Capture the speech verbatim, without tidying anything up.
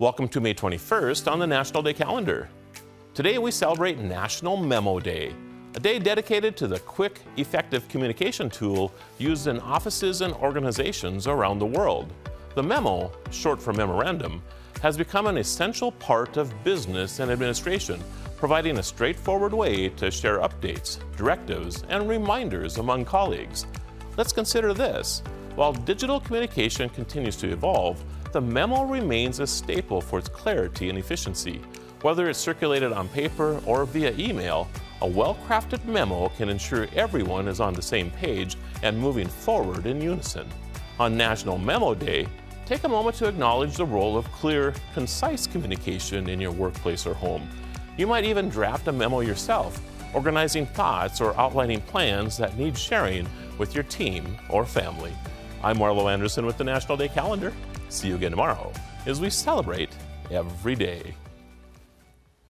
Welcome to May twenty-first on the National Day Calendar. Today we celebrate National Memo Day, a day dedicated to the quick, effective communication tool used in offices and organizations around the world. The memo, short for memorandum, has become an essential part of business and administration, providing a straightforward way to share updates, directives, and reminders among colleagues. Let's consider this. While digital communication continues to evolve, the memo remains a staple for its clarity and efficiency. Whether it's circulated on paper or via email, a well-crafted memo can ensure everyone is on the same page and moving forward in unison. On National Memo Day, take a moment to acknowledge the role of clear, concise communication in your workplace or home. You might even draft a memo yourself, organizing thoughts or outlining plans that need sharing with your team or family. I'm Marlo Anderson with the National Day Calendar. See you again tomorrow as we celebrate every day.